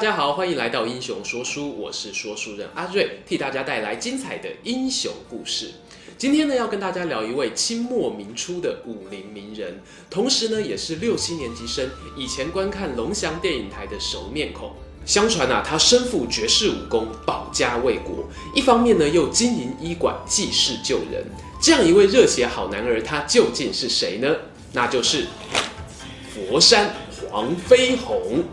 大家好，欢迎来到英雄说书，我是说书人阿瑞，替大家带来精彩的英雄故事。今天呢，要跟大家聊一位清末民初的武林名人，同时呢，也是6、7年级生以前观看龙翔电影台的熟面孔。相传啊，他身负绝世武功，保家卫国，一方面呢又经营医馆，济世救人。这样一位热血好男儿，他究竟是谁呢？那就是佛山黄飞鸿。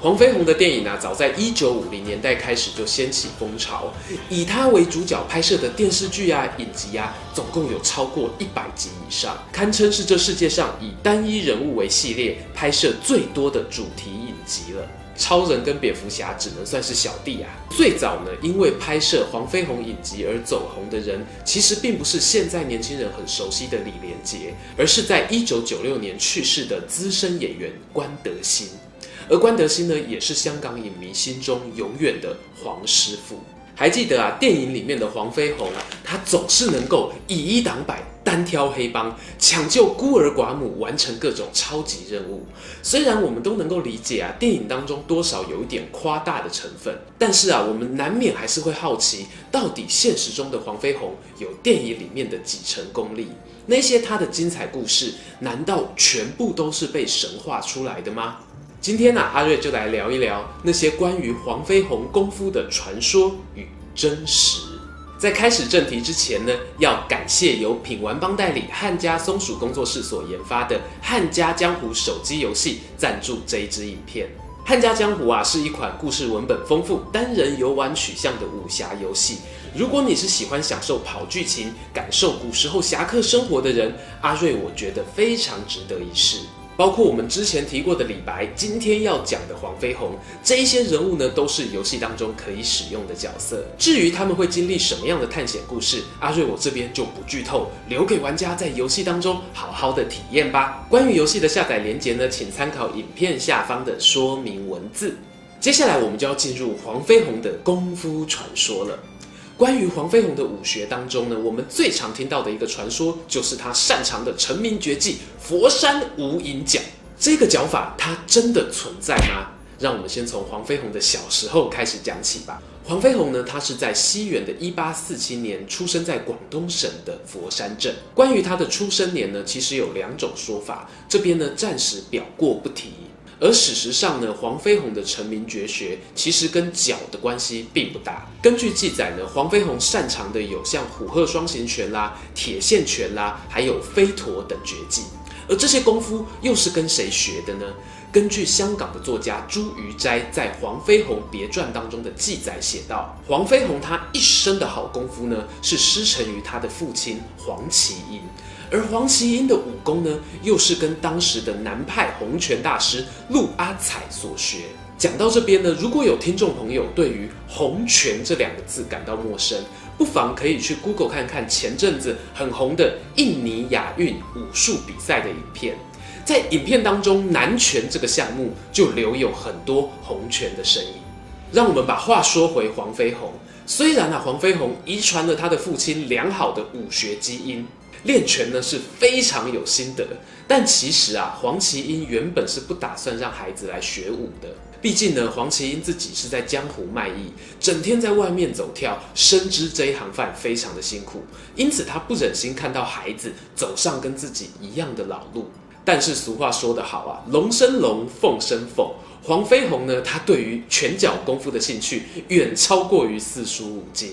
黄飞鸿的电影啊，早在1950年代开始就掀起风潮，以他为主角拍摄的电视剧啊、影集啊，总共有超过100集以上，堪称是这世界上以单一人物为系列拍摄最多的主题影集了。超人跟蝙蝠侠只能算是小弟啊。最早呢，因为拍摄黄飞鸿影集而走红的人，其实并不是现在年轻人很熟悉的李连杰，而是在1996年去世的资深演员关德兴。而关德兴呢，也是香港影迷心中永远的黄师傅。还记得啊，电影里面的黄飞鸿啊，他总是能够以一挡百，单挑黑帮，抢救孤儿寡母，完成各种超级任务。虽然我们都能够理解啊，电影当中多少有一点夸大的成分，但是啊，我们难免还是会好奇，到底现实中的黄飞鸿有电影里面的几成功力？那些他的精彩故事，难道全部都是被神化出来的吗？今天啊，阿瑞就来聊一聊那些关于黄飞鸿功夫的传说与真实。在开始正题之前呢，要感谢由品玩帮代理汉家松鼠工作室所研发的汉家江湖手机游戏赞助这一支影片。汉家江湖啊，是一款故事文本丰富、单人游玩取向的武侠游戏。如果你是喜欢享受跑剧情、感受古时候侠客生活的人，阿瑞我觉得非常值得一试。包括我们之前提过的李白，今天要讲的黄飞鸿，这一些人物呢，都是游戏当中可以使用的角色。至于他们会经历什么样的探险故事，阿瑞我这边就不剧透，留给玩家在游戏当中好好的体验吧。关于游戏的下载连结呢，请参考影片下方的说明文字。接下来我们就要进入黄飞鸿的功夫传说了。关于黄飞鸿的武学当中呢，我们最常听到的一个传说，就是他擅长的成名绝技佛山无影脚。这个脚法它真的存在吗？让我们先从黄飞鸿的小时候开始讲起吧。黄飞鸿呢，他是在西元的1847年出生在广东省的佛山镇。关于他的出生年呢，其实有2种说法，这边呢暂时表过不提。而事实上呢，黄飞鸿的成名绝学其实跟脚的关系并不大。根据记载呢，黄飞鸿擅长的有像虎鹤双形拳啦、铁线拳啦，还有飞陀等绝技。而这些功夫又是跟谁学的呢？根据香港的作家朱于斋在《黄飞鸿别传》当中的记载写道，黄飞鸿他一身的好功夫呢，是师承于他的父亲黄麒英。而黄麒英的武功呢，又是跟当时的南派洪拳大师陆阿采所学。讲到这边呢，如果有听众朋友对于洪拳这2个字感到陌生，不妨可以去 Google 看看前阵子很红的印尼亚运武术比赛的影片。在影片当中，南拳这个项目就留有很多洪拳的身影。让我们把话说回黄飞鸿。虽然啊，黄飞鸿遗传了他的父亲良好的武学基因，练拳呢是非常有心得，但其实啊，黄麒英原本是不打算让孩子来学武的。毕竟呢，黄麒英自己是在江湖卖艺，整天在外面走跳，深知这一行饭非常的辛苦，因此他不忍心看到孩子走上跟自己一样的老路。但是俗话说得好啊，龙生龙，凤生凤。黄飞鸿呢，他对于拳脚功夫的兴趣远超过于四书五经。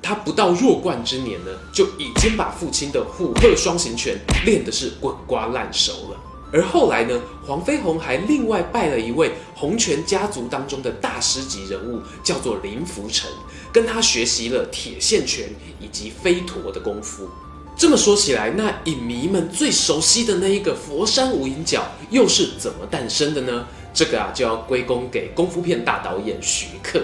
他不到弱冠之年呢，就已经把父亲的虎鹤双形拳练的是滚瓜烂熟了。而后来呢，黄飞鸿还另外拜了一位洪拳家族当中的大师级人物，叫做林福成，跟他学习了铁线拳以及飞陀的功夫。这么说起来，那影迷们最熟悉的那一个佛山无影脚又是怎么诞生的呢？这个啊，就要归功给功夫片大导演徐克。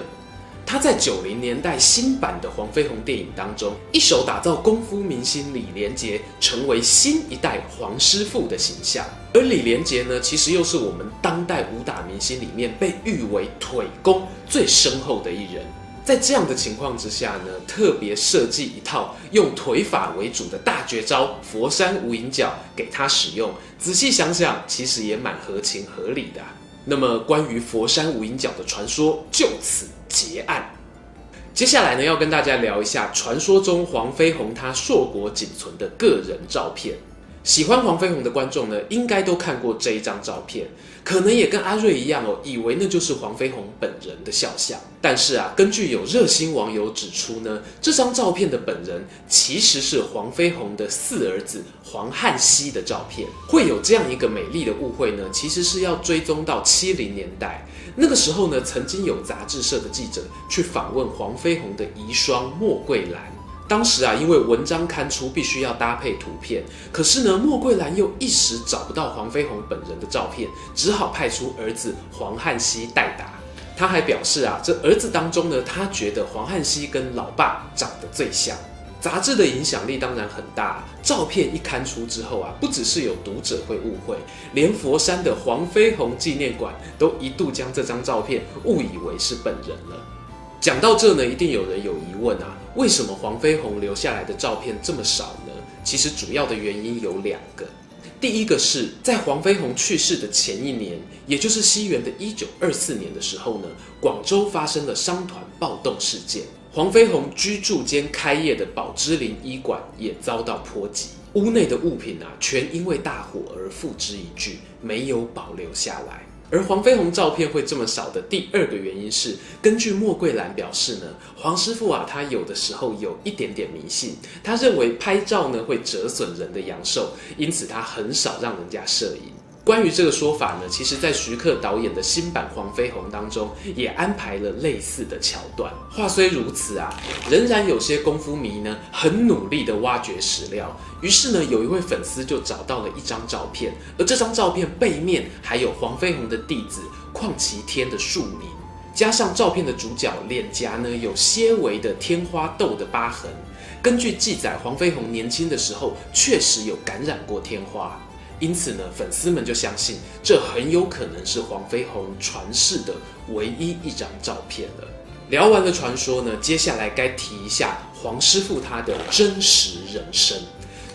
他在90年代新版的黄飞鸿电影当中，一手打造功夫明星李连杰成为新一代黄师傅的形象。而李连杰呢，其实又是我们当代武打明星里面被誉为腿功最深厚的一人。在这样的情况之下呢，特别设计一套用腿法为主的大绝招佛山无影脚给他使用，仔细想想，其实也蛮合情合理的。那么关于佛山无影脚的传说就此结案。接下来呢，要跟大家聊一下传说中黄飞鸿他硕果仅存的个人照片。喜欢黄飞鸿的观众呢，应该都看过这一张照片，可能也跟阿瑞一样哦，以为那就是黄飞鸿本人的肖像。但是啊，根据有热心网友指出呢，这张照片的本人其实是黄飞鸿的四儿子黄汉熙的照片。会有这样一个美丽的误会呢，其实是要追踪到70年代。那个时候呢，曾经有杂志社的记者去访问黄飞鸿的遗孀莫桂兰。 当时啊，因为文章刊出必须要搭配图片，可是呢，莫桂兰又一时找不到黄飞鸿本人的照片，只好派出儿子黄汉熙代答。他还表示啊，这儿子当中呢，他觉得黄汉熙跟老爸长得最像。杂志的影响力当然很大，照片一刊出之后啊，不只是有读者会误会，连佛山的黄飞鸿纪念馆都一度将这张照片误以为是本人了。 讲到这呢，一定有人有疑问啊，为什么黄飞鸿留下来的照片这么少呢？其实主要的原因有两个，第一个是在黄飞鸿去世的前一年，也就是西元的1924年的时候呢，广州发生了商团暴动事件，黄飞鸿居住兼开业的宝芝林医馆也遭到波及，屋内的物品啊，全因为大火而付之一炬，没有保留下来。 而黄飞鸿照片会这么少的第二个原因是，根据莫桂兰表示呢，黄师傅啊，他有的时候有一点点迷信，他认为拍照呢会折损人的阳寿，因此他很少让人家摄影。关于这个说法呢，其实在徐克导演的新版《黄飞鸿》当中也安排了类似的桥段。话虽如此啊，仍然有些功夫迷呢很努力的挖掘史料，于是呢有一位粉丝就找到了一张照片，而这张照片背面还有黄飞鸿的弟子邝其天的署名，加上照片的主角脸颊呢有些微的天花痘的疤痕。根据记载，黄飞鸿年轻的时候确实有感染过天花。 因此呢，粉丝们就相信这很有可能是黄飞鸿传世的唯一一张照片了。聊完了传说呢，接下来该提一下黄师傅他的真实人生。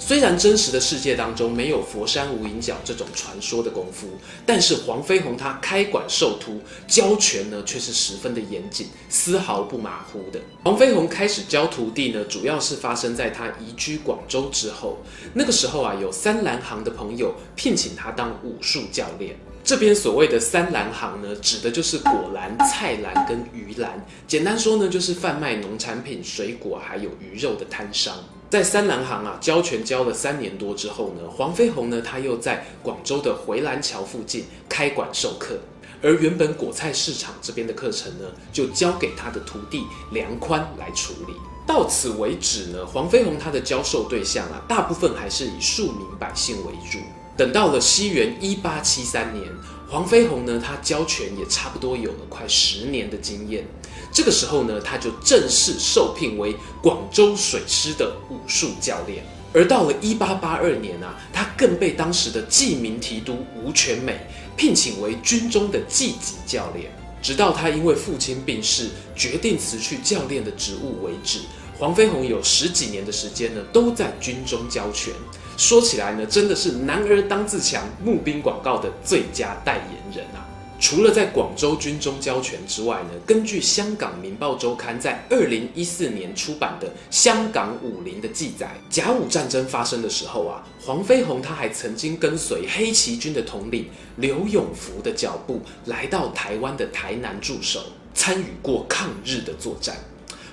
虽然真实的世界当中没有佛山无影脚这种传说的功夫，但是黄飞鸿他开馆授徒教拳呢，却是十分的严谨，丝毫不马虎的。黄飞鸿开始教徒弟呢，主要是发生在他移居广州之后。那个时候啊，有三兰行的朋友聘请他当武术教练。这边所谓的三兰行呢，指的就是果篮、菜篮跟鱼篮，简单说呢，就是贩卖农产品、水果还有鱼肉的摊商。 在三兰行啊教拳教了3年多之后呢，黄飞鸿呢他又在广州的回澜桥附近开馆授课，而原本果菜市场这边的课程呢，就交给他的徒弟梁宽来处理。到此为止呢，黄飞鸿他的教授对象啊，大部分还是以庶民百姓为主。等到了西元1873年，黄飞鸿呢他教拳也差不多有了快10年的经验。 这个时候呢，他就正式受聘为广州水师的武术教练。而到了1882年啊，他更被当时的济民提督吴全美聘请为军中的技击教练。直到他因为父亲病逝，决定辞去教练的职务为止，黄飞鸿有10几年的时间呢，都在军中教拳。说起来呢，真的是男儿当自强募兵广告的最佳代言人啊。 除了在广州军中教拳之外呢，根据香港《民报周刊》在2014年出版的《香港武林》的记载，甲午战争发生的时候啊，黄飞鸿他还曾经跟随黑旗军的统领刘永福的脚步，来到台湾的台南驻守，参与过抗日的作战。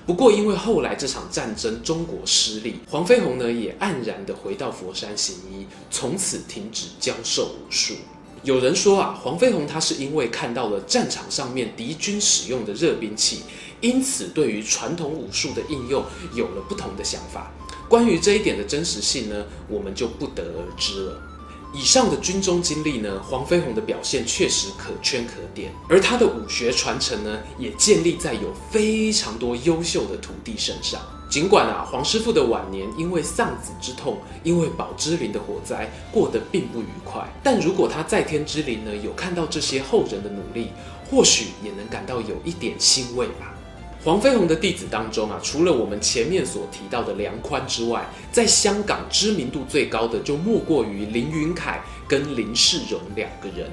不过因为后来这场战争中国失利，黄飞鸿呢也黯然地回到佛山行医，从此停止教授武术。 有人说啊，黄飞鸿他是因为看到了战场上面敌军使用的热兵器，因此对于传统武术的应用有了不同的想法。关于这一点的真实性呢，我们就不得而知了。以上的军中经历呢，黄飞鸿的表现确实可圈可点，而他的武学传承呢，也建立在有非常多优秀的徒弟身上。 尽管啊，黄师傅的晚年因为丧子之痛，因为宝芝林的火灾过得并不愉快，但如果他在天之灵呢，有看到这些后人的努力，或许也能感到有一点欣慰吧。黄飞鸿的弟子当中啊，除了我们前面所提到的梁宽之外，在香港知名度最高的就莫过于林云凯跟林世荣2个人。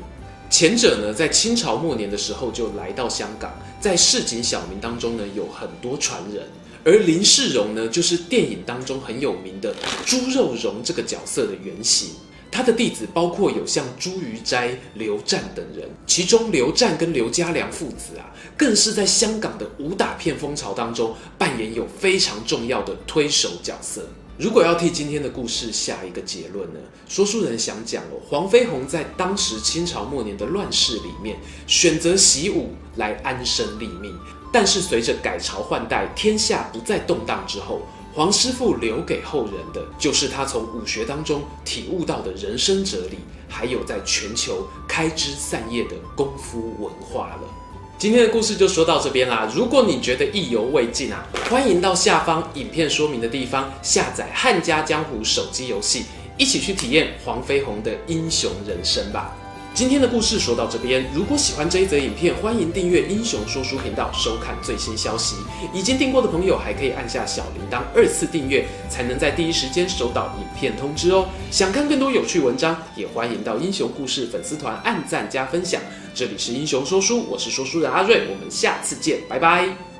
前者呢，在清朝末年的时候就来到香港，在市井小民当中呢有很多传人，而林世荣呢，就是电影当中很有名的猪肉荣这个角色的原型。 他的弟子包括有像朱于斋、刘湛等人，其中刘湛跟刘家良父子啊，更是在香港的武打片风潮当中扮演有非常重要的推手角色。如果要替今天的故事下一个结论呢，说书人想讲哦，黄飞鸿在当时清朝末年的乱世里面，选择习武来安身立命，但是随着改朝换代，天下不再动荡之后。 黄师傅留给后人的，就是他从武学当中体悟到的人生哲理，还有在全球开枝散叶的功夫文化了。今天的故事就说到这边啦。如果你觉得意犹未尽啊，欢迎到下方影片说明的地方下载《汉家江湖》手机游戏，一起去体验黄飞鸿的英雄人生吧。今天的故事说到这边，如果喜欢这一则影片，欢迎订阅英雄说书频道，收看最新消息。已经订过的朋友还可以按下小铃铛2次订阅，才能在第一时间收到影片通知哦。想看更多有趣文章，也欢迎到英雄故事粉丝团按赞加分享。这里是英雄说书，我是说书人阿瑞，我们下次见，拜拜。